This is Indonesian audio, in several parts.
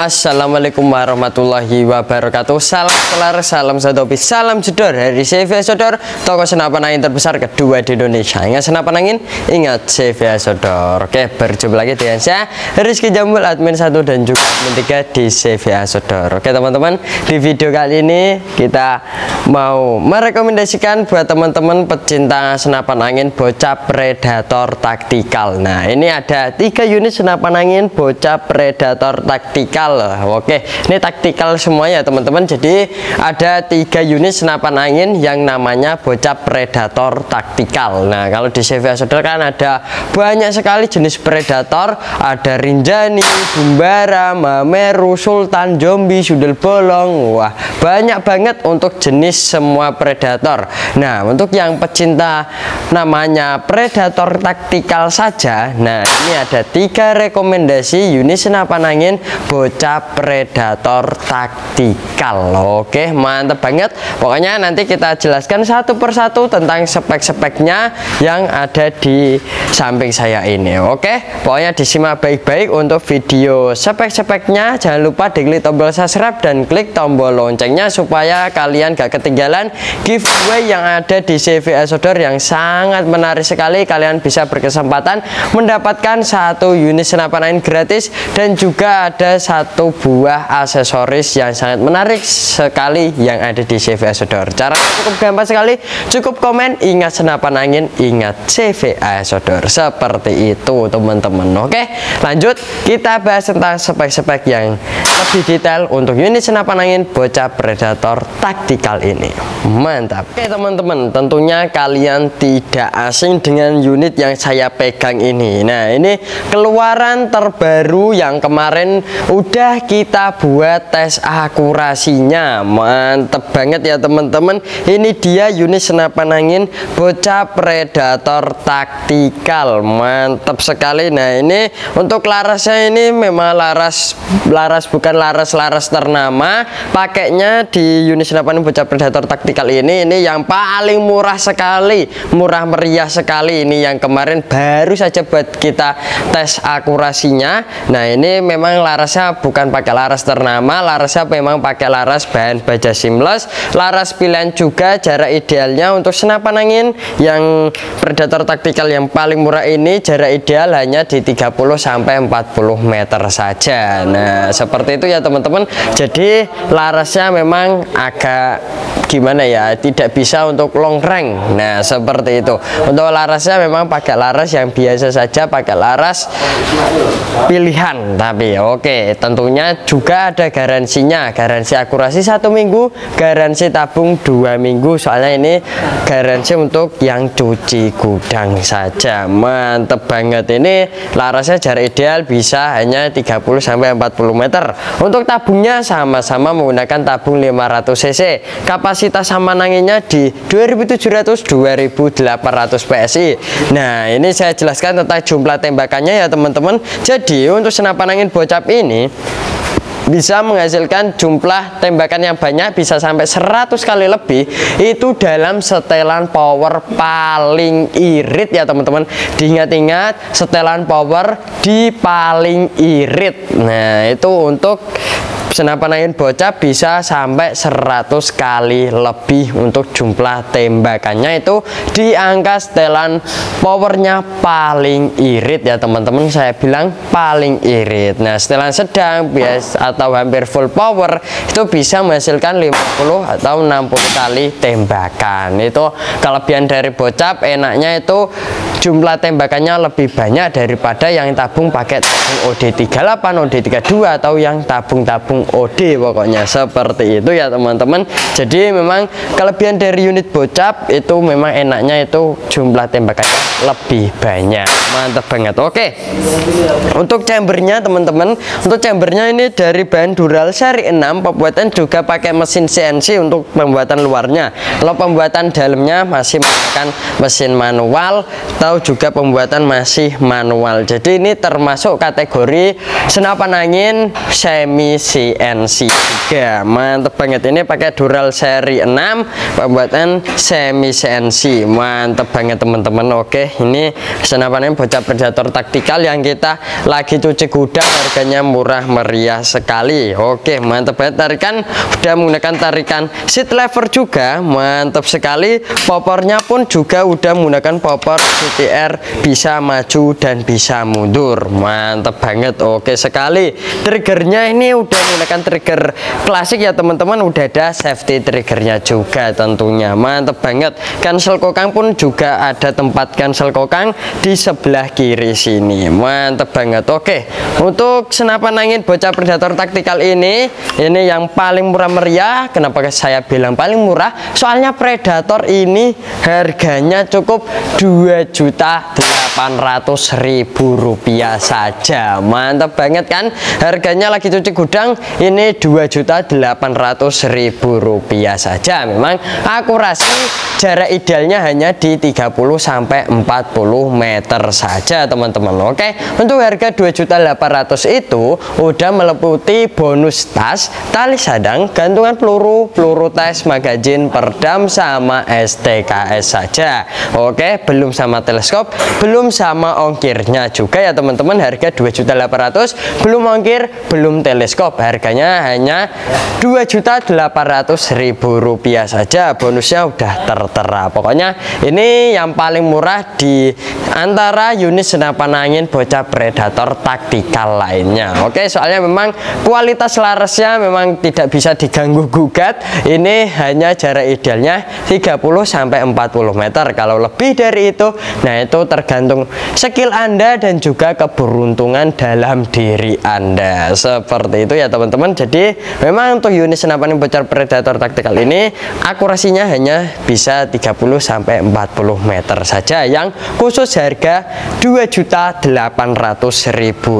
Assalamualaikum warahmatullahi wabarakatuh. Salam kelar, salam satopi, salam jedor dari CV Ahas Outdoor, toko senapan angin terbesar kedua di Indonesia. Ingat senapan angin, ingat CV Ahas Outdoor. Oke, berjumpa lagi dengan saya Rizky Jambul, admin 1 dan juga admin 3 di CV Ahas Outdoor. Oke teman-teman, di video kali ini kita mau merekomendasikan buat teman-teman pecinta senapan angin Bocap Predator Taktikal. Nah, ini ada 3 unit senapan angin Bocap Predator Taktikal. Oke, ini taktikal semuanya teman-teman. Jadi ada 3 unit senapan angin yang namanya Bocap Predator Taktikal. Nah, kalau di CV Ahas Outdoor kan ada banyak sekali jenis predator. Ada Rinjani, Bumbara, Meru, Sultan, Jombi, Sundel Bolong. Wah, banyak banget untuk jenis semua predator. Nah, untuk yang pecinta namanya predator taktikal saja. Nah, ini ada 3 rekomendasi unit senapan angin Bocap Predator Taktikal. Oke, mantep banget. Pokoknya nanti kita jelaskan satu persatu tentang spek-speknya yang ada di samping saya ini. Oke, pokoknya disimak baik-baik untuk video spek-speknya. Jangan lupa diklik tombol subscribe dan klik tombol loncengnya supaya kalian gak ketinggalan giveaway yang ada di CV Ahas Outdoor yang sangat menarik sekali. Kalian bisa berkesempatan mendapatkan 1 unit senapan angin gratis dan juga ada 1 buah aksesoris yang sangat menarik sekali yang ada di CV Ahas Outdoor. Caranya cukup gampang sekali, cukup komen ingat senapan angin, ingat CV Ahas Outdoor. Seperti itu teman-teman. Oke, lanjut kita bahas tentang spek-spek yang lebih detail untuk unit senapan angin Bocap Predator Taktikal ini. Mantap. Oke teman-teman, tentunya kalian tidak asing dengan unit yang saya pegang ini. Nah, ini keluaran terbaru yang kemarin udah kita buat tes akurasinya. Mantep banget ya teman-teman. Ini dia unit senapan angin Bocap Predator Taktikal. Mantep sekali. Nah, ini untuk larasnya ini memang laras bukan laras ternama. Pakainya di unit senapan Bocap Predator Taktikal ini yang paling murah sekali, murah meriah sekali. Ini yang kemarin baru saja buat kita tes akurasinya. Nah, ini memang laras bukan pakai laras ternama, larasnya memang pakai laras bahan baja seamless, laras pilihan juga. Jarak idealnya untuk senapan angin yang predator taktikal yang paling murah ini, jarak ideal hanya di 30 sampai 40 meter saja. Nah, seperti itu ya teman-teman. Jadi larasnya memang agak gimana ya, tidak bisa untuk long range. Nah, seperti itu. Untuk larasnya memang pakai laras yang biasa saja, pakai laras pilihan. Tapi oke, tentunya juga ada garansinya. Garansi akurasi 1 minggu, garansi tabung 2 minggu. Soalnya ini garansi untuk yang cuci gudang saja. Mantep banget. Ini larasnya jarak ideal bisa hanya 30-40 meter. Untuk tabungnya sama-sama menggunakan tabung 500 cc. Kapasitas saman anginnya di 2700-2800 PSI. Nah, ini saya jelaskan tentang jumlah tembakannya ya teman-teman. Jadi untuk senapan angin Bocap ini bisa menghasilkan jumlah tembakan yang banyak, bisa sampai 100 kali lebih itu dalam setelan power paling irit ya teman-teman. Diingat-ingat, setelan power di paling irit. Nah, itu untuk senapan angin Bocap bisa sampai 100 kali lebih untuk jumlah tembakannya itu di angka setelan powernya paling irit ya teman-teman. Saya bilang paling irit. Nah, setelan sedang biasa atau hampir full power itu bisa menghasilkan 50 atau 60 kali tembakan. Itu kelebihan dari Bocap. Enaknya itu jumlah tembakannya lebih banyak daripada yang tabung pakai tabung OD38, OD32 atau yang tabung-tabung OD. Pokoknya seperti itu ya teman-teman. Jadi memang kelebihan dari unit Bocap itu memang enaknya itu jumlah tembakannya lebih banyak. Mantap banget. Oke, untuk chambernya teman-teman, untuk chambernya ini dari bahan Dural seri 6. Pembuatan juga pakai mesin CNC untuk pembuatan luarnya. Kalau pembuatan dalamnya masih menggunakan mesin manual atau juga pembuatan masih manual. Jadi ini termasuk kategori senapan angin semi CNC 3. Mantep banget. Ini pakai Dural seri 6, pembuatan semi CNC. Mantep banget teman-teman. Oke, ini senapan angin Bocap Predator Taktikal yang kita lagi cuci gudang, harganya murah meriah sekali. Oke, mantap banget. Tarikan udah menggunakan tarikan seat lever juga, mantap sekali. Popornya pun juga udah menggunakan popor CTR, bisa maju dan bisa mundur, mantap banget. Oke sekali. Triggernya ini udah menggunakan trigger klasik ya teman-teman, udah ada safety triggernya juga tentunya, mantap banget. Cancel kokang pun juga ada tempat cancel kokang di sebelah kiri sini, mantap banget. Oke, untuk senapan angin Bocap Predator Taktikal ini yang paling murah meriah. Kenapa saya bilang paling murah? Soalnya Predator ini harganya cukup 2.800.000 rupiah saja, mantap banget kan. Harganya lagi cuci gudang ini 2.800.000 rupiah saja. Memang akurasi jarak idealnya hanya di 30-40 meter saja teman-teman. Oke, untuk harga 2.800 itu udah meliputi bonus tas, tali sadang, gantungan peluru, peluru tes, magazin, perdam, sama STKS saja. Oke, belum sama teleskop, belum sama ongkirnya juga ya teman-teman. Harga 2.800 belum ongkir, belum teleskop, harganya hanya 2.800.000 rupiah saja. Bonusnya udah tertera. Pokoknya ini yang paling murah di antara unit senapan angin Bocap Predator Taktikal lainnya. Oke, soalnya memang kualitas larasnya memang tidak bisa diganggu gugat. Ini hanya jarak idealnya 30-40 meter. Kalau lebih dari itu, nah itu tergantung skill Anda dan juga keberuntungan dalam diri Anda. Seperti itu ya teman-teman. Jadi memang untuk unit senapan angin Bocap Predator Taktikal ini akurasinya hanya bisa 30-40 meter saja, yang khusus harga 2.800.000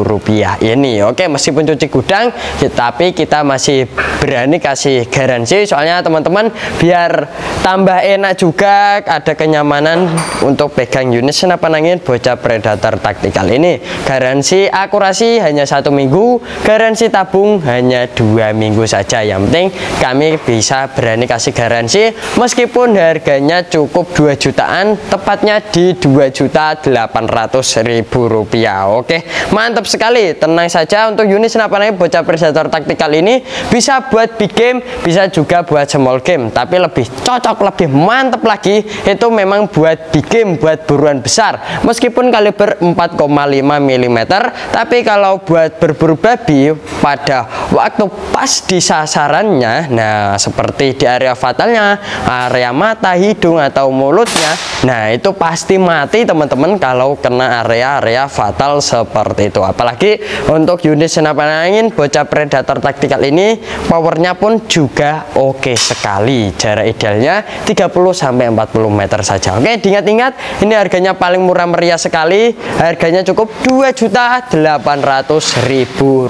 rupiah ini. Oke, meskipun cuci gudang tapi kita masih berani kasih garansi, soalnya teman-teman biar tambah enak juga, ada kenyamanan untuk pegang unit senapan angin Bocap Predator Taktikal ini. Garansi akurasi hanya 1 minggu, garansi tabung hanya 2 minggu saja. Yang penting kami bisa berani kasih garansi meskipun harganya cukup 2 jutaan, tepatnya di 2.800.000 rupiah. Oke, mantap sekali. Tenang saja, untuk unit senapan angin Bocap Predator Taktikal ini bisa buat big game, bisa juga buat small game, tapi lebih cocok, lebih mantap lagi itu memang buat big game, buat buruan besar. Meskipun kaliber 4,5 mm, tapi kalau buat berburu babi pada waktu pas di sasarannya, nah seperti di area fatalnya, area mata, hidung, atau mulutnya, nah itu pasti mati teman-teman kalau kena area-area fatal seperti itu. Apalagi untuk unit senapan angin Bocap Predator Taktikal ini powernya pun juga oke sekali, jarak idealnya 30-40 meter saja. Oke, diingat-ingat, ini harganya paling murah meriah sekali, harganya cukup 2.800.000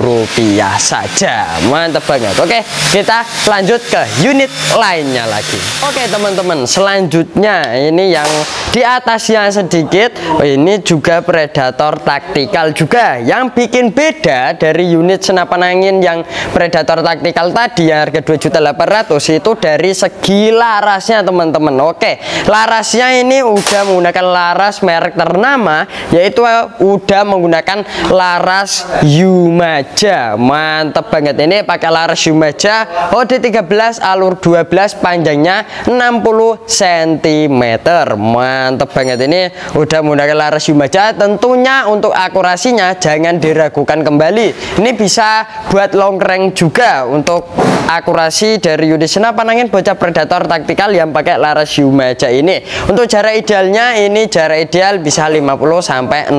rupiah saja, mantap banget. Oke, kita lanjut ke unit lainnya lagi. Oke teman-teman, selanjutnya ini yang di atasnya sedikit, ini juga Predator Taktikal juga. Yang bikin beda dari unit senapan angin yang Predator Taktikal tadi yang harga 2.800 itu dari segi larasnya teman-teman. Oke, larasnya ini udah menggunakan laras merek ternama, yaitu udah menggunakan laras Yumaja, mantep banget. Ini pakai laras Yumaja OD13 alur 12, panjangnya 60 cm, mantep banget. Ini udah menggunakan laras Yumaja, tentunya untuk akurasinya jangan diragukan kembali. Ini bisa buat long range juga. Untuk akurasi dari unit senapan angin Bocap Predator Taktikal yang pakai laras Yumaja ini, untuk jarak idealnya ini jarak ideal bisa 50-60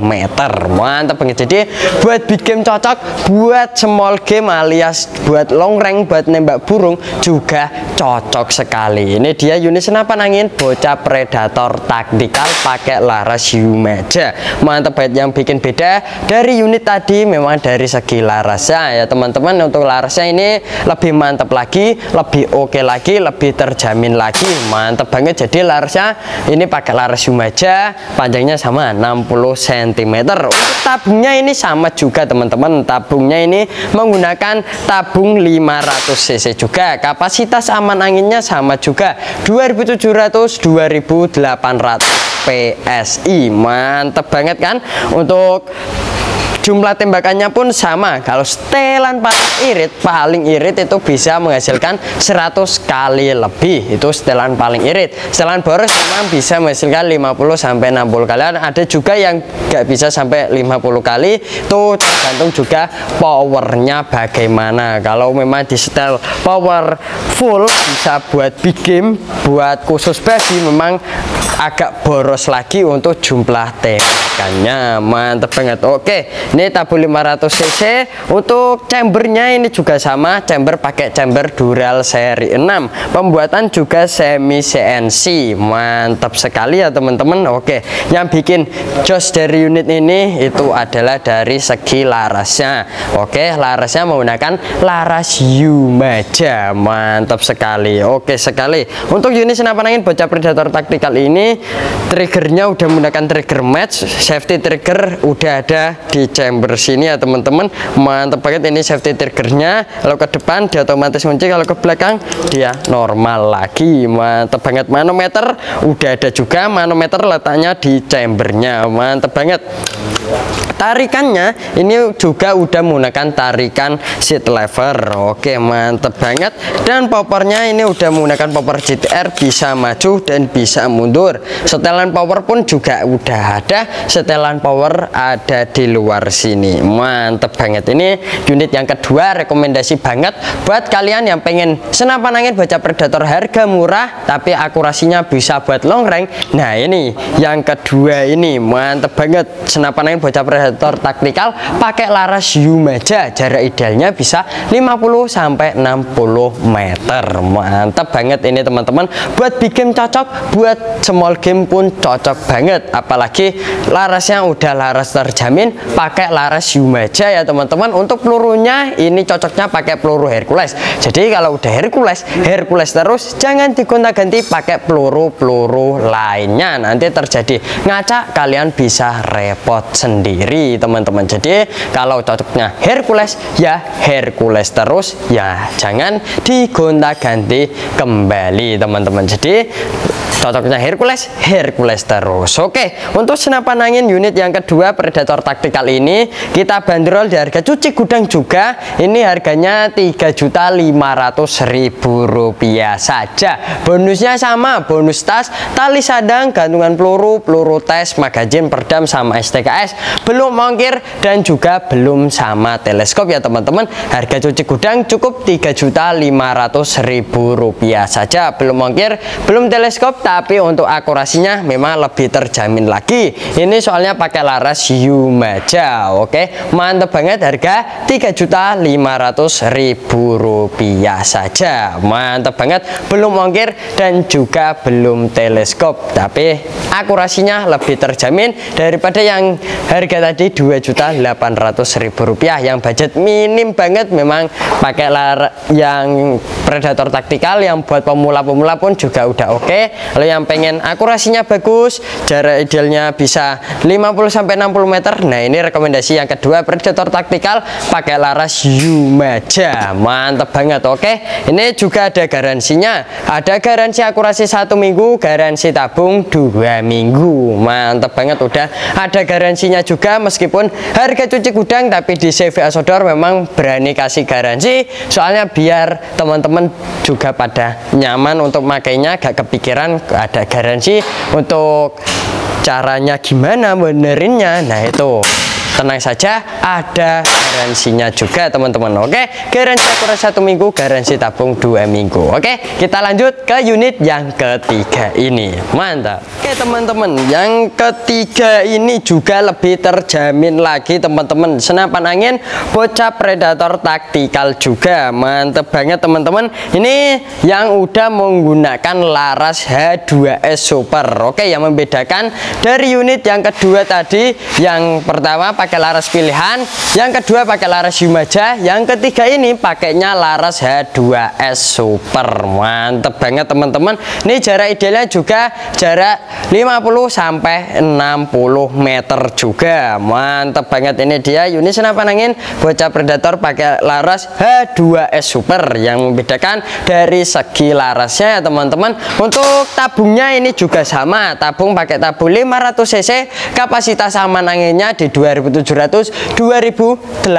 meter, mantep banget. Jadi buat big game cocok, buat small game alias buat long range, buat nembak burung juga cocok sekali. Ini dia unit senapan angin Bocap Predator Taktikal pakai laras Yumaja, mantap banget. Yang bikin beda dari unit tadi memang dari segi larasnya ya teman-teman. Untuk larasnya ini lebih mantap lagi, lebih oke lagi, lebih terjamin lagi, mantap banget. Jadi larasnya ini pakai laras Yumaja, panjangnya sama 60 cm. Untuk tabungnya ini sama juga teman-teman, tabungnya ini menggunakan tabung 500 cc juga. Kapasitas aman anginnya sama juga, 2.700-2.800 PSI. Mantep banget kan? Untuk jumlah tembakannya pun sama. Kalau setelan paling irit itu bisa menghasilkan 100 kali lebih. Itu setelan paling irit. Setelan boros memang bisa menghasilkan 50 sampai 60 kali. Ada juga yang nggak bisa sampai 50 kali. Itu tergantung juga powernya bagaimana. Kalau memang di setel powerful bisa buat big game, buat khusus bagi memang agak boros lagi untuk jumlah tembakannya. Mantep banget. Oke. Ini tabung 500 cc. Untuk chambernya ini juga sama, chamber pakai chamber Dural seri 6, pembuatan juga semi CNC. Mantap sekali ya teman-teman. Oke, yang bikin jos dari unit ini itu adalah dari segi larasnya. Oke, larasnya menggunakan laras Yumaja. Mantap sekali. Oke sekali. Untuk unit senapan angin Bocap Predator Taktikal ini triggernya udah menggunakan trigger match, safety trigger udah ada di chamber sini ya teman-teman. Mantap banget ini safety triggernya. Kalau ke depan dia otomatis kunci, kalau ke belakang dia normal lagi. Mantap banget. Manometer udah ada juga, manometer letaknya di chambernya. Mantap banget. Tarikannya ini juga udah menggunakan tarikan seat lever. Oke, mantep banget. Dan powernya ini udah menggunakan power JTR, bisa maju dan bisa mundur. Setelan power pun juga udah ada, setelan power ada di luar sini. Mantep banget. Ini unit yang kedua, rekomendasi banget buat kalian yang pengen senapan angin Bocap Predator harga murah tapi akurasinya bisa buat long range. Nah ini yang kedua ini mantep banget, senapan angin Bocap Predator Taktikal pakai laras Yumaja. Jarak idealnya bisa 50 sampai 60 meter. Mantap banget ini teman-teman. Buat big game cocok, buat small game pun cocok banget. Apalagi larasnya udah laras terjamin, pakai laras Yumaja ya teman-teman. Untuk pelurunya ini cocoknya pakai peluru Hercules. Jadi kalau udah Hercules, Hercules terus, jangan digonta-ganti pakai peluru-peluru lainnya. Nanti terjadi ngaca, kalian bisa repot sendiri teman-teman. Jadi kalau cocoknya Hercules ya Hercules terus ya, jangan digonta-ganti kembali teman-teman. Jadi cocoknya Hercules, Hercules terus. Oke, untuk senapan angin unit yang kedua Predator Taktikal ini kita bandrol di harga cuci gudang juga. Ini harganya Rp3.500.000 saja. Bonusnya sama, bonus tas, tali sadang, gantungan peluru, peluru tes, magazin, perdam, sama STKS. Belum mongkir dan juga belum sama teleskop ya teman-teman. Harga cuci gudang cukup Rp3.500.000 saja. Belum mongkir, belum teleskop, tapi untuk akurasinya memang lebih terjamin lagi. Ini soalnya pakai laras Yumaja. Oke, mantep banget. Harga Rp3.500.000 saja. Mantep banget. Belum ongkir dan juga belum teleskop, tapi akurasinya lebih terjamin daripada yang harga tadi Rp2.800.000 yang budget minim banget. Memang pakai yang Predator Taktikal yang buat pemula-pemula pun juga udah oke. Kalau yang pengen akurasinya bagus, jarak idealnya bisa 50 sampai 60 meter. Nah ini rekomendasi yang kedua Predator Taktikal pakai laras Yumaja. Mantap banget. Oke, ini juga ada garansinya, ada garansi akurasi 1 minggu, garansi tabung 2 minggu. Mantap banget. Udah ada garansinya juga, meskipun harga cuci gudang tapi di CV Ahas Outdoor memang berani kasih garansi, soalnya biar teman-teman juga pada nyaman untuk makainya, gak kepikiran ada garansi. Untuk caranya gimana benerinnya, nah itu tenang saja, ada garansinya juga teman-teman. Oke, garansi akurasi 1 minggu, garansi tabung 2 minggu. Oke, kita lanjut ke unit yang ketiga ini. Mantap. Oke teman-teman, yang ketiga ini juga lebih terjamin lagi teman-teman. Senapan angin Bocap Predator Taktikal juga. Mantap banget teman-teman. Ini yang udah menggunakan laras H2S Super. Oke, yang membedakan dari unit yang kedua tadi, yang pertama pakai laras pilihan, yang kedua kedua pakai laras Yumaja, yang ketiga ini pakainya laras H2S Super. Mantep banget teman-teman. Ini jarak idealnya juga jarak 50 sampai 60 meter juga. Mantep banget, ini dia unit senapan angin Bocap Predator pakai laras H2S Super. Yang membedakan dari segi larasnya ya teman-teman. Untuk tabungnya ini juga sama, tabung pakai tabung 500 cc, kapasitas aman anginnya di 2700-2800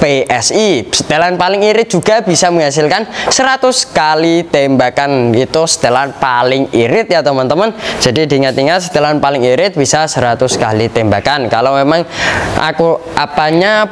PSI. Setelan paling irit juga bisa menghasilkan 100 kali tembakan. Itu setelan paling irit ya teman-teman. Jadi diingat-ingat, setelan paling irit bisa 100 kali tembakan. Kalau memang aku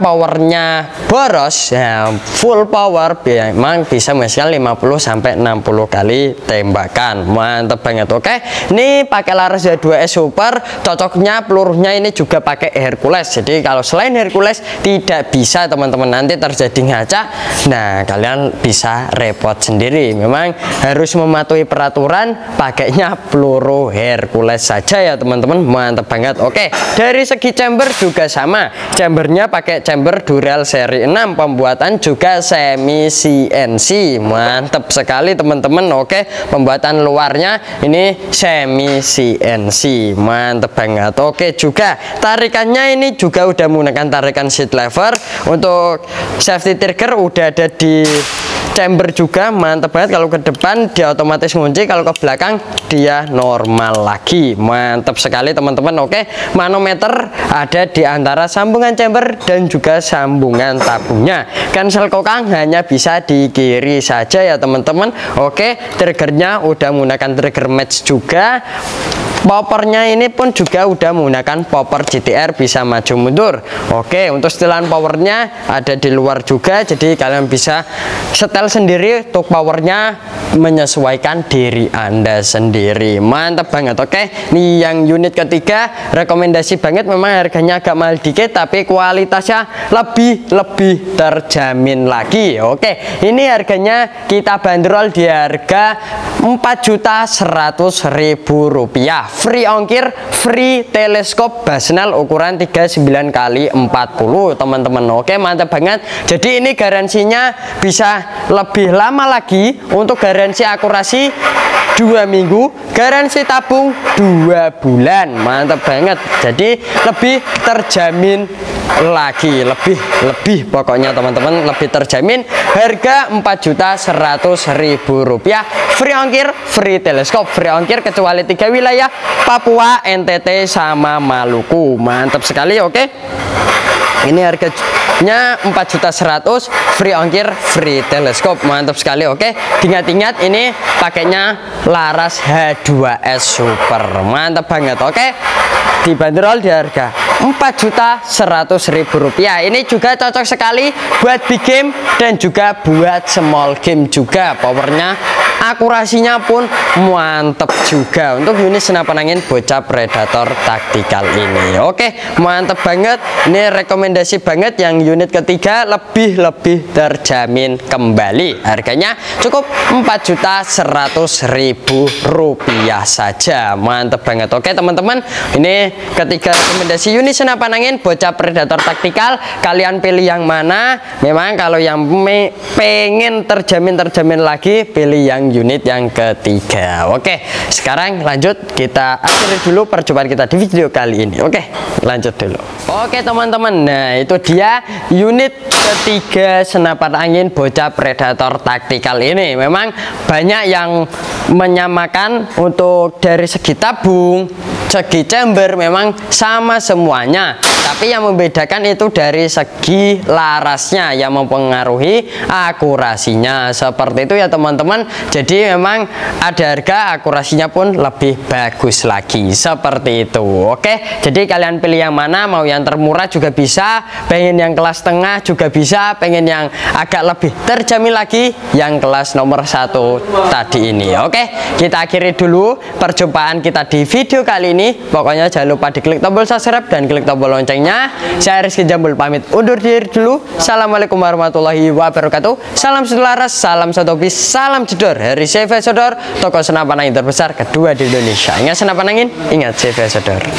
powernya boros ya, full power memang bisa menghasilkan 50-60 kali tembakan. Mantep banget. Oke, ini pakai laras H2S Super. Cocoknya pelurunya ini juga pakai Hercules. Jadi kalau selain Hercules tidak bisa teman-teman, nanti terjadi ngaca. Nah, kalian bisa repot sendiri. Memang harus mematuhi peraturan, pakainya peluru Hercules saja ya teman-teman. Mantap banget. Oke, dari segi chamber juga sama. Chambernya pakai chamber Dural seri 6, pembuatan juga semi CNC. Mantap sekali teman-teman. Oke, pembuatan luarnya ini semi CNC. Mantap banget. Oke, juga tarikannya ini juga udah menggunakan tarikan seat lever. Untuk safety trigger udah ada di chamber juga. Mantep banget. Kalau ke depan dia otomatis ngunci, kalau ke belakang dia normal lagi. Mantep sekali teman-teman. Oke, manometer ada di antara sambungan chamber dan juga sambungan tabungnya. Cancel kokang hanya bisa di kiri saja ya teman-teman. Oke, triggernya udah menggunakan trigger match juga. Powernya ini pun juga udah menggunakan power GTR, bisa maju mundur. Oke, untuk setelan powernya ada di luar juga, jadi kalian bisa setel sendiri untuk powernya, menyesuaikan diri Anda sendiri. Mantap banget. Oke, ini yang unit ketiga, rekomendasi banget. Memang harganya agak mahal dikit, tapi kualitasnya lebih terjamin lagi. Oke, ini harganya kita bandrol di harga Rp4.100.000. Free ongkir, free teleskop Basnel ukuran 39x40 teman-teman. Oke, mantap banget. Jadi ini garansinya bisa lebih lama lagi. Untuk garansi akurasi 2 minggu, garansi tabung 2 bulan. Mantap banget. Jadi lebih terjamin lagi, lebih pokoknya teman-teman, lebih terjamin. Harga Rp4.100.000, free ongkir, free teleskop. Free ongkir kecuali 3 wilayah, Papua, NTT, sama Maluku. Mantap sekali. Oke, ini harganya Rp4.100.000, free ongkir, free teleskop. Mantap sekali. Oke, ingat-ingat ini pakainya laras H2S Super. Mantap banget. Oke, dibanderol di harga Rp4.100.000. Ini juga cocok sekali buat big game dan juga buat small game juga. Powernya, akurasinya pun mantep juga untuk unit senapan angin Bocap Predator Taktikal ini. Oke, mantep banget. Ini rekomendasi banget yang unit ketiga, lebih terjamin kembali. Harganya cukup Rp4.100.000 saja. Mantep banget. Oke teman-teman, ini ketiga rekomendasi unit senapan angin Bocap Predator Taktikal. Kalian pilih yang mana? Memang kalau yang pengen terjamin lagi, pilih yang unit yang ketiga. Oke, sekarang lanjut, kita akhiri dulu percobaan kita di video kali ini. Oke, lanjut dulu. Oke teman-teman, nah itu dia unit ketiga senapan angin Bocap Predator Taktikal ini. Memang banyak yang menyamakan untuk dari segi tabung, segi chamber, memang sama semuanya. Tapi yang membedakan itu dari segi larasnya yang mempengaruhi akurasinya. Seperti itu ya teman-teman. Jadi memang ada harga, akurasinya pun lebih bagus lagi. Seperti itu. Oke, jadi kalian pilih yang mana. Mau yang termurah juga bisa, pengen yang kelas tengah juga bisa, pengen yang agak lebih terjamin lagi, yang kelas nomor 1 tadi ini. Oke, kita akhiri dulu perjumpaan kita di video kali ini. Pokoknya jangan lupa diklik tombol subscribe dan klik tombol lonceng. Saya Rizky Jambul pamit undur diri dulu. Assalamualaikum warahmatullahi wabarakatuh. Salam satu laras, salam satu bis, salam jedor. Hari CV Outdoor, toko senapan angin terbesar kedua di Indonesia. Ingat senapan angin, ingat CV Outdoor.